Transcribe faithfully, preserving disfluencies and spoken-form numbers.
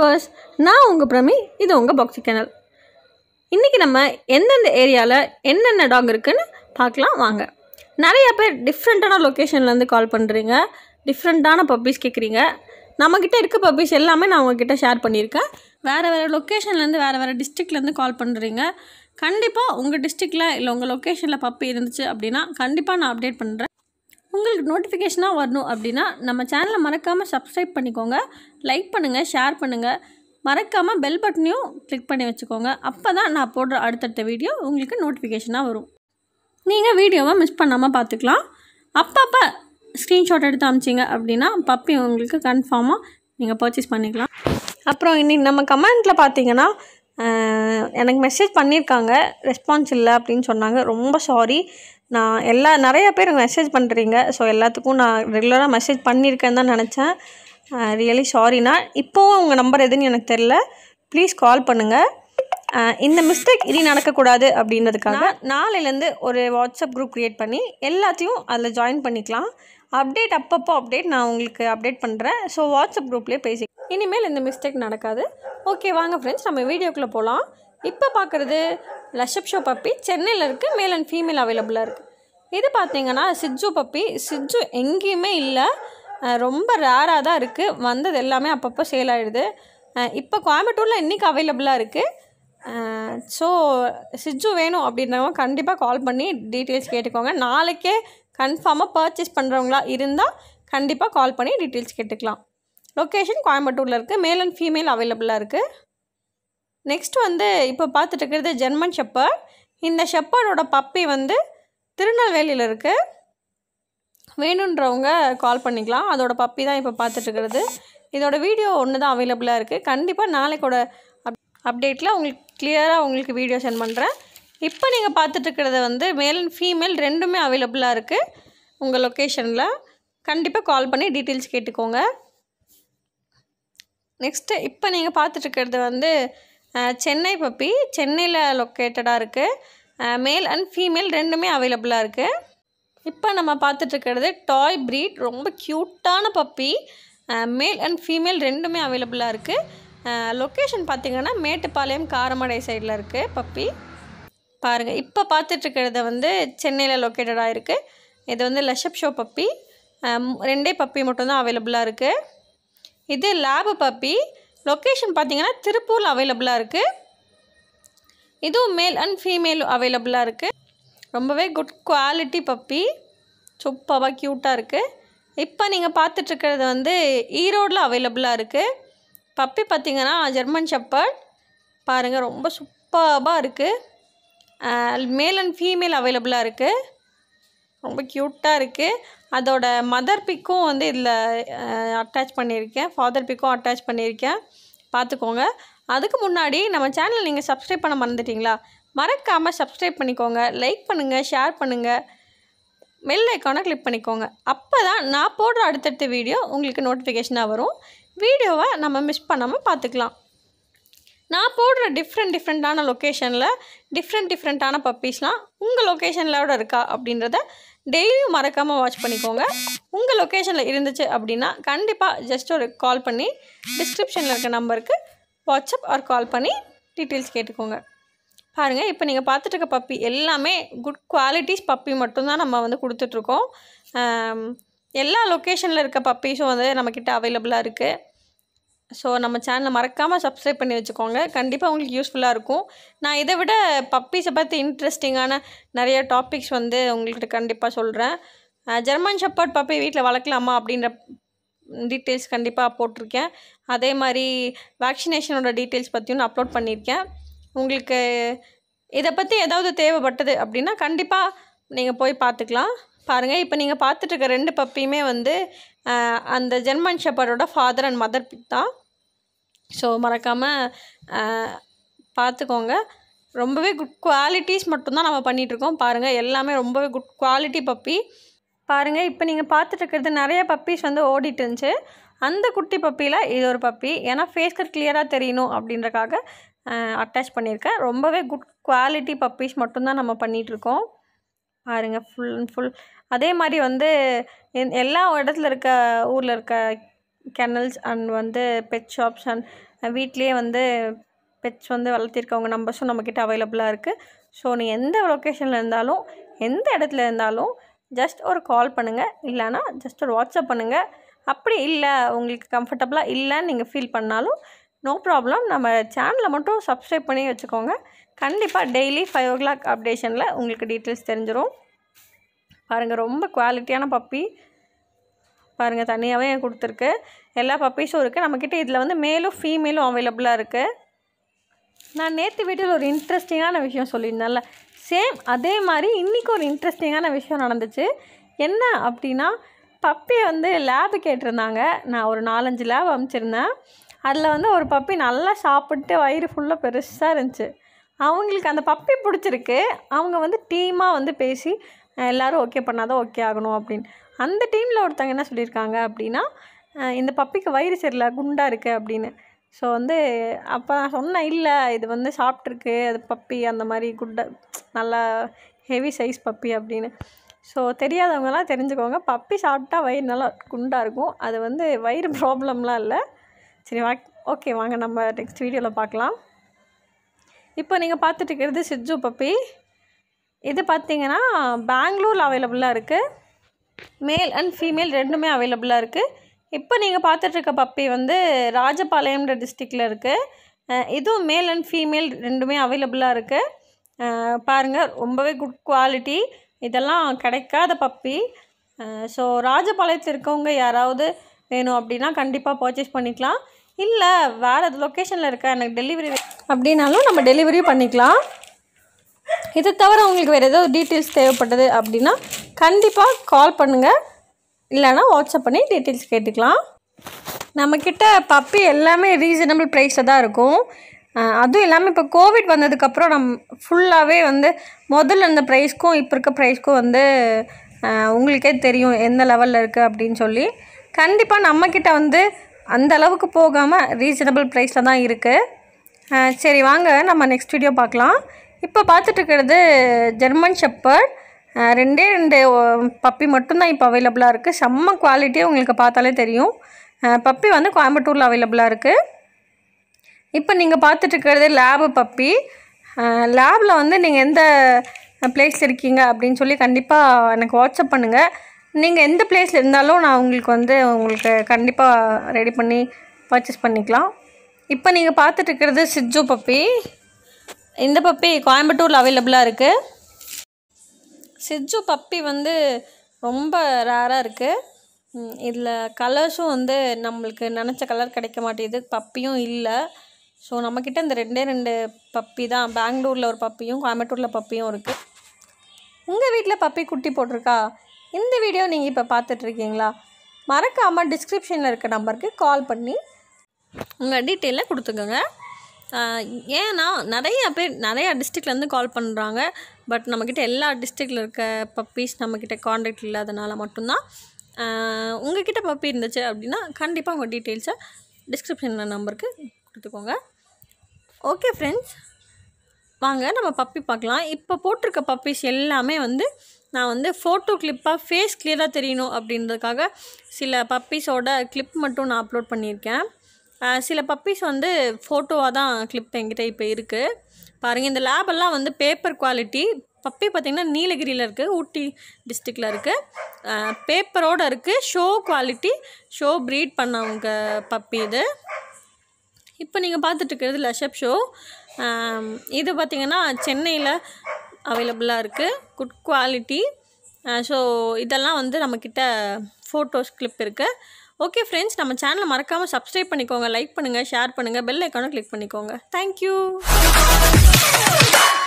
viewers, நான் உங்க பிரமி, இது உங்க Boxy Kennel. இன்னைக்கு நம்ம எந்தெந்த ஏரியால என்னென்ன டாக் இருக்குன்னு பார்க்கலாம் வாங்க. நிறைய பேர் டிஃபரண்டான லொகேஷன்ல இருந்து கால் பண்றீங்க, டிஃபரண்டான பப்பீஸ் கேக்குறீங்க. நம்மகிட்ட இருக்க பப்பீஸ் எல்லாமே நான் உங்ககிட்ட ஷேர் பண்ணியிருக்கேன். வேற வேற லொகேஷன்ல இருந்து வேற வேற டிஸ்ட்ரிக்ட்ல இருந்து கால் பண்றீங்க. கண்டிப்பா உங்க டிஸ்ட்ரிக்ட்ல இல்ல உங்க லொகேஷன்ல பப்பி இருந்துச்சு அப்படினா கண்டிப்பா நான் அப்டேட் பண்றேன். உங்களுக்கு நோட்டிஃபிகேஷனா வரணும் அப்படினா நம்ம சேனலை மறக்காம subscribe பண்ணிக்கோங்க, லைக் பண்ணுங்க, ஷேர் பண்ணுங்க, மறக்காம பெல் பட்டனையும் click பண்ணி வெச்சுக்கோங்க. அப்பதான் நான் போடுற அடுத்தடுத்த வீடியோ உங்களுக்கு நோட்டிஃபிகேஷனா வரும். நீங்க வீடியோவை மிஸ் பண்ணாம பார்த்துக்கலாம். அப்பப்ப ஸ்கிரீன்ஷாட் எடுத்து அனுப்பிச்சீங்க அப்படினா பப்பி உங்களுக்கு கன்ஃபார்மா நீங்க பர்சேஸ் பண்ணிக்கலாம். அப்புறம் இன்னைக்கு நம்ம கமெண்ட்ல பாத்தீங்கன்னா எனக்கு மெசேஜ் பண்ணிருக்காங்க, ரெஸ்பான்ஸ் இல்ல அப்படினு சொன்னாங்க. ரொம்ப சாரி. நான் எல்லா நிறைய பேர் மெசேஜ் பண்ணுறீங்க, ஸோ எல்லாத்துக்கும் நான் ரெகுலராக மெசேஜ் பண்ணியிருக்கேன்னு தான் நினச்சேன். ரியலி சாரிண்ணா. இப்போவும் உங்கள் நம்பர் எதுன்னு எனக்கு தெரில, ப்ளீஸ் கால் பண்ணுங்கள். இந்த மிஸ்டேக் இனி நடக்கக்கூடாது அப்படின்றதுக்காக நாளையிலேருந்து ஒரு வாட்ஸ்அப் குரூப் க்ரியேட் பண்ணி எல்லாத்தையும் அதில் ஜாயின் பண்ணிக்கலாம். அப்டேட் அப்பப்போ அப்டேட் நான் உங்களுக்கு அப்டேட் பண்ணுறேன். ஸோ வாட்ஸ்அப் குரூப்லேயே பேசி இனிமேல் இந்த மிஸ்டேக் நடக்காது. ஓகே வாங்க ஃப்ரெண்ட்ஸ், நம்ம வீடியோக்குள்ளே போகலாம். இப்போ பார்க்குறது லஷப் ஷோ பப்பி, சென்னையில் இருக்குது. மேல் அண்ட் ஃபீமேல் அவைலபிளாக இருக்குது. இது பார்த்தீங்கன்னா சிஜ்ஜு பப்பி. சிஜ்ஜு எங்கேயுமே இல்லை, ரொம்ப ரேராக தான் இருக்குது. வந்தது எல்லாமே அப்பப்போ சேல் ஆகிடுது. இப்போ கோயம்புத்தூரில் இன்றைக்கி அவைலபிளாக இருக்குது. ஸோ சிஜ்ஜு வேணும் அப்படின்றவங்க கண்டிப்பாக கால் பண்ணி டீட்டெயில்ஸ் கேட்டுக்கோங்க. நாளைக்கே கன்ஃபார்மாக பர்ச்சேஸ் பண்ணுறவங்களா இருந்தால் கண்டிப்பாக கால் பண்ணி டீட்டெயில்ஸ் கேட்டுக்கலாம். லொக்கேஷன் கோயம்புத்தூரில் இருக்குது. மேல் அண்ட் ஃபீமேல் அவைலபிளாக இருக்குது. நெக்ஸ்ட் வந்து இப்போ பார்த்துட்டு இருக்கிறது ஜெர்மன் ஷெப்பர்ட். இந்த ஷெப்பர்டோட பப்பி வந்து திருநெல்வேலியில் இருக்குது. வேணுன்றவங்க கால் பண்ணிக்கலாம். அதோட பப்பி தான் இப்போ பார்த்துட்டு இருக்கிறது. இதோட வீடியோ ஒன்று தான் அவைலபிளாக இருக்குது. கண்டிப்பாக நாளைக்கோட அப் அப்டேட்டில் உங்களுக்கு கிளியராக உங்களுக்கு வீடியோ சென்ட் பண்ணுறேன். இப்போ நீங்கள் பார்த்துட்டு இருக்கிறது வந்து மேல் அண்ட் ஃபீமேல் ரெண்டுமே அவைலபிளாக இருக்குது. உங்கள் லொக்கேஷனில் கண்டிப்பாக கால் பண்ணி டீட்டெயில்ஸ் கேட்டுக்கோங்க. நெக்ஸ்ட்டு இப்போ நீங்கள் பார்த்துட்டு இருக்கிறது வந்து சென்னை பப்பி. சென்னையில் லொக்கேட்டடாக இருக்குது. மேல் அண்ட் ஃபீமேல் ரெண்டுமே அவைலபிளாக இருக்குது. இப்போ நம்ம பார்த்துட்ருக்கிறது டாய் ப்ரீட். ரொம்ப க்யூட்டான பப்பி. மேல் அண்ட் ஃபீமேல் ரெண்டுமே அவைலபிளாக இருக்குது. லொக்கேஷன் பார்த்திங்கன்னா மேட்டுப்பாளையம் காரமடை சைடில் இருக்குது பப்பி. பாருங்கள், இப்போ பார்த்துட்ருக்கிறது வந்து சென்னையில் லொக்கேட்டடாக இருக்குது. இது வந்து லஷப் ஷோ பப்பி. ரெண்டே பப்பி மட்டும்தான் அவைலபிளாக இருக்குது. இது லேபு பப்பி. லொக்கேஷன் பார்த்திங்கன்னா திருப்பூர் அவைலபிளாக இருக்குது. இதுவும் மேல் அண்ட் ஃபீமேல் அவைலபிளாக இருக்குது. ரொம்பவே குட் குவாலிட்டி பப்பி. சூப்பராக க்யூட்டாக இருக்குது. இப்போ நீங்கள் பார்த்துட்ருக்கிறது வந்து ஈரோடில் அவைலபிளாக இருக்குது. பப்பி பார்த்திங்கன்னா ஜெர்மன் ஷெப்பர்ட். பாருங்கள், ரொம்ப சூப்பராக இருக்குது. மேல் அண்ட் ஃபீமேல் அவைலபிளாக இருக்குது. ரொம்ப க்யூட்டாக இருக்குது. அதோட மதர் பிக்கும் வந்து இதில் அட்டாச் பண்ணியிருக்கேன், ஃபாதர் பிக்கும் அட்டாச் பண்ணியிருக்கேன், பார்த்துக்கோங்க. அதுக்கு முன்னாடி நம்ம சேனல் நீங்கள் சப்ஸ்கிரைப் பண்ண மறந்துட்டிங்களா? மறக்காமல் சப்ஸ்கிரைப் பண்ணிக்கோங்க, லைக் பண்ணுங்கள், ஷேர் பண்ணுங்கள், பெல் ஐக்கானை கிளிக் பண்ணிக்கோங்க. அப்போ தான் நான் போடுற அடுத்தடுத்த வீடியோ உங்களுக்கு நோட்டிஃபிகேஷனாக வரும். வீடியோவை நம்ம மிஸ் பண்ணாமல் பார்த்துக்கலாம். நான் போடுற டிஃப்ரெண்ட் டிஃப்ரெண்ட்டான லொக்கேஷனில் டிஃப்ரெண்ட் டிஃப்ரெண்ட்டான பப்பீஸ்லாம் உங்கள் லொக்கேஷனில் இருக்கா அப்படின்றத டெய்லியும் மறக்காமல் வாட்ச் பண்ணிக்கோங்க. உங்கள் லொக்கேஷனில் இருந்துச்சு அப்படின்னா கண்டிப்பாக ஜஸ்ட் ஒரு கால் பண்ணி டிஸ்கிரிப்ஷனில் இருக்க நம்பருக்கு வாட்ஸ்அப் ஆர் கால் பண்ணி டீட்டெயில்ஸ் கேட்டுக்கோங்க. பாருங்கள், இப்போ நீங்கள் பார்த்துட்டு இருக்க பப்பி எல்லாமே குட் குவாலிட்டிஸ் பப்பி மட்டும்தான் நம்ம வந்து கொடுத்துட்ருக்கோம். எல்லா லொக்கேஷனில் இருக்க பப்பீஸும் வந்து நம்மக்கிட்ட அவைலபிளாக இருக்குது. ஸோ நம்ம சேனலை மறக்காமல் சப்ஸ்கிரைப் பண்ணி வச்சுக்கோங்க, கண்டிப்பாக உங்களுக்கு யூஸ்ஃபுல்லாக இருக்கும். நான் இதை விட பப்பீஸை பற்றி இன்ட்ரெஸ்டிங்கான நிறைய டாபிக்ஸ் வந்து உங்கள்கிட்ட கண்டிப்பாக சொல்கிறேன். ஜெர்மன் ஷெப்பர்ட் பப்பி வீட்டில் வளர்க்கலாமா அப்படின்ற டீட்டெயில்ஸ் கண்டிப்பாக போட்டிருக்கேன். அதே மாதிரி வேக்சினேஷனோட டீட்டெயில்ஸ் பற்றியும் நான் அப்லோட் பண்ணியிருக்கேன். உங்களுக்கு இதை பற்றி ஏதாவது தேவைப்பட்டது அப்படின்னா கண்டிப்பாக நீங்கள் போய் பார்த்துக்கலாம். பாருங்கள், இப்போ நீங்கள் பார்த்துட்ருக்க ரெண்டு பப்பியுமே வந்து அந்த ஜெர்மன் ஷெப்பர்டோட ஃபாதர் அண்ட் மதர் பிக் தான். ஸோ மறக்காமல் பார்த்துக்கோங்க. ரொம்பவே குட் குவாலிட்டிஸ் மட்டும்தான் நம்ம பண்ணிகிட்ருக்கோம். பாருங்கள், எல்லாமே ரொம்பவே குட் குவாலிட்டி பப்பி. பாருங்கள், இப்போ நீங்கள் பார்த்துட்ருக்கிறது நிறைய பப்பீஸ் வந்து ஓடிட்டு இருந்துச்சு. அந்த குட்டி பப்பியில் இது ஒரு பப்பி. ஏன்னா ஃபேஸ் கட் கிளியராக தெரியணும் அப்படின்றக்காக அட்டாச் பண்ணியிருக்கேன். ரொம்பவே குட் குவாலிட்டி பப்பீஸ் மட்டும்தான் நம்ம பண்ணிகிட்ருக்கோம். பாருங்கள், ஃபுல் அண்ட் ஃபுல் அதே மாதிரி வந்து எல்லா இடத்துல இருக்க ஊரில் இருக்க kennels and one the pet shops and weekly one the pets on the Valathirkanga numbers so namakit available ah irukku so nee endha location la irundalum endha edathila irundalum just or call pannunga illana just or whatsapp pannunga appadi illa ungalku comfortable ah illa neenga feel pannalum no problem nama channel la mattum subscribe panni vechukonga kandipa daily five o'clock updation la ungalku details therinjirum parunga romba quality ana puppy பாருங்க தனியாவே கொடுத்திருக்கு எல்லா பப்பீஸும் இருக்கு நம்ம கிட்ட இதுல வந்து மேலும் ஃபீமேலும் அவேilable-ஆ இருக்கு நான் நேத்து வீடியோல ஒரு இன்ட்ரஸ்டிங்கான விஷயம் சொல்லியிருந்தேன்ல சேம் அதே மாதிரி இன்னைக்கு ஒரு இன்ட்ரஸ்டிங்கான விஷயம் நடந்துச்சு என்ன அப்படினா பப்பி வந்து லேப் கேட்டிருந்தாங்க நான் ஒரு நாலஞ்சு லேப் அம்ச்சிருந்தேன் அதுல வந்து ஒரு பப்பி நல்லா சாப்பிட்டு வயிறு ஃபுல்லா பெருசா இருந்துச்சு அவங்களுக்கு அந்த பப்பி பிடிச்சிருக்கு அவங்க வந்து டீமா வந்து பேசி எல்லாரும் ஓகே பண்ணாதான் ஓகே ஆகணும் அப்படிን அந்த டீம்ல ஒருத்தங்க என்ன சொல்லிருக்காங்க அப்படினா இந்த பப்பிக்கு வயிறு சரியில்லை குண்டா இருக்கு அப்படினு சோ வந்து அப்ப நான் சொன்ன இல்ல இது வந்து சாப்பிட்டிருக்கு அது பப்பி அந்த மாதிரி குண்ட நல்ல ஹெவி சைஸ் பப்பி அப்படினு சோ தெரியாதவங்க எல்லாம் தெரிஞ்சுக்கோங்க பப்பி சாப்பிட்டா வயிறு நல்லா குண்டா இருக்கும் அது வந்து வயிறு ப்ராப்ளம்லாம் இல்ல சரி ஓகே வாங்க நம்ம நெக்ஸ்ட் வீடியோல பார்க்கலாம் இப்போ நீங்க பார்த்துட்டு இருக்குது சிஜ்ஜு பப்பி இது பாத்தீங்கன்னா பெங்களூர்ல அவேilable-ஆ இருக்கு மேல் அண்ட் ஃபீமேல் ரெண்டுமே அவேilable-ஆ இருக்கு இப்போ நீங்க பார்த்துட்டு இருக்க பப்பி வந்து ராஜபாளையம்ன்ற டிஸ்ட்ரிக்ட்ல இருக்கு இது மேல் அண்ட் ஃபீமேல் ரெண்டுமே அவேilable-ஆ இருக்கு பாருங்க ரொம்பவே குட் குவாலிட்டி இதெல்லாம் கிடைக்காத பப்பி சோ ராஜபாளையத்துல இருக்கவங்க யாராவது வேணும் அப்படினா கண்டிப்பா பர்சேஸ் பண்ணிக்கலாம் இல்ல வேற லொகேஷன்ல இருக்க எனக்கு டெலிவரி அப்படினாலும் நம்ம டெலிவரி பண்ணிக்கலாம் இது தவிர உங்களுக்கு வேற ஏதாவது டீடைல்ஸ் தேவைப்பட்டது அப்படினா கண்டிப்பா கால் பண்ணுங்க இல்லனா வாட்ஸ்அப் பண்ணி டீடைல்ஸ் கேட்டுக்கலாம் நம்ம கிட்ட பப்பி எல்லாமே ரீசனபிள் பிரைஸ்ல தான் இருக்கும் அதுவும் எல்லாமே இப்ப கோவிட் வந்ததுக்கு அப்புறம் நம்ம ஃபுல்லாவே வந்து முதல்ல அந்த பிரைஸ்க்கும் இப்ப இருக்க பிரைஸ்க்கும் வந்து உங்களுக்கே தெரியும் என்ன லெவல்ல இருக்கு அப்படினு சொல்லி கண்டிப்பா நம்ம கிட்ட வந்து அந்த அளவுக்கு போகாம ரீசனபிள் பிரைஸ்ல தான் இருக்கு சரி வாங்க நம்ம நெக்ஸ்ட் வீடியோ பார்க்கலாம் இப்போ பார்த்துட்டு இருக்குது ஜெர்மன் ஷெப்பர்ட் ரெண்டே ரெண்டு பப்பி மட்டும் தான் இப்போ அவேilable-ஆ இருக்கு செம்ம குவாலிட்டி உங்களுக்கு பார்த்தாலே தெரியும் பப்பி வந்து கோயம்புத்தூர்ல அவேilable-ஆ இருக்கு இப்போ நீங்க பார்த்துட்டு இருக்குது லேப் பப்பி லேப்ல வந்து நீங்க எந்த பிளேஸ்ல இருக்கீங்க அப்படினு சொல்லி கண்டிப்பா எனக்கு வாட்ஸ்அப் பண்ணுங்க நீங்க எந்த பிளேஸ்ல இருந்தாலும் நான் உங்களுக்கு வந்து உங்களுக்கு கண்டிப்பா ரெடி பண்ணி பர்சேஸ் பண்ணிக்கலாம் இப்போ நீங்க பார்த்துட்டு இருக்குது சிஜ்ஜு பப்பி இந்த பப்பி கோயம்புத்தூர்ல அவேilable-ஆ இருக்கு சிஜ்ஜு பப்பி வந்து ரொம்ப ரேரா இருக்கு இதுல கலர்ஸும் வந்து நமக்கு நினைச்ச கலர் கிடைக்க மாட்டேங்குது பப்பியும் இல்ல சோ நம்ம கிட்ட இந்த ரெண்டே ரெண்டு பப்பி தான் பெங்களூர்ல ஒரு பப்பியும் கோயம்புத்தூர்ல பப்பியும் இருக்கு உங்க வீட்ல பப்பி குட்டி போட்டுருக்கா இந்த வீடியோ நீங்க இப்ப பார்த்துட்டு இருக்கீங்களா மறக்காம டிஸ்கிரிப்ஷன்ல இருக்க நம்பருக்கு கால் பண்ணி உங்க டீடைலை கொடுத்துக்கங்க ஏனா நிறைய பேர் நிறைய டிஸ்ட்ரிக்ட்ல இருந்து கால் பண்றாங்க பட் நம்ம கிட்ட எல்லா டிஸ்ட்ரிக்ட்ல இருக்க பப்பீஸ் நம்ம கிட்ட कांटेक्ट இல்லாதனால மட்டும் தான் உங்க கிட்ட பப்பி இருந்துச்சு அப்படினா கண்டிப்பா உங்க டீடைல்ஸ் டிஸ்கிரிப்ஷன்ல நம்பருக்கு கொடுத்துக்கோங்க ஓகே फ्रेंड्स வாங்க நம்ம பப்பி பார்க்கலாம் இப்போ போட்டுருக்க பப்பீஸ் எல்லாமே வந்து நான் வந்து போட்டோ கிளிப்பா ஃபேஸ் கிளியரா தெரியணும் அப்படின்றதுக்காக சில பப்பீஸோட கிளிப் மட்டும் நான் அப்லோட் பண்ணியிருக்கேன் சில பப்பீஸ் வந்து போட்டோவா தான் கிளிப் என்கிட்ட இப்ப இருக்கு பாருங்க இந்த லேப் எல்லாம் வந்து பேப்பர் குவாலிட்டி பப்பி பாத்தீங்கன்னா நீலகிரியில இருக்கு ஊட்டி டிஸ்ட்ரிக்ட்ல இருக்கு பேப்பரோட இருக்கு ஷோ குவாலிட்டி ஷோ பிரீட் பண்ணவங்க பப்பி இது இப்போ நீங்க பார்த்துட்டு இருக்குது லஷப் ஷோ இது பாத்தீங்கன்னா சென்னையில அவேilable-ஆ இருக்கு குட் குவாலிட்டி சோ இதெல்லாம் வந்து நம்ம கிட்ட போட்டோஸ் கிளிப் இருக்கு Okay friends, நம்ம சேனலை மறக்காம சப்ஸ்கிரைப் பண்ணிக்கோங்க, லைக் பண்ணுங்க, ஷேர் பண்ணுங்க, பெல் ஐகானை கிளிக் பண்ணிக்கோங்க. Thank you.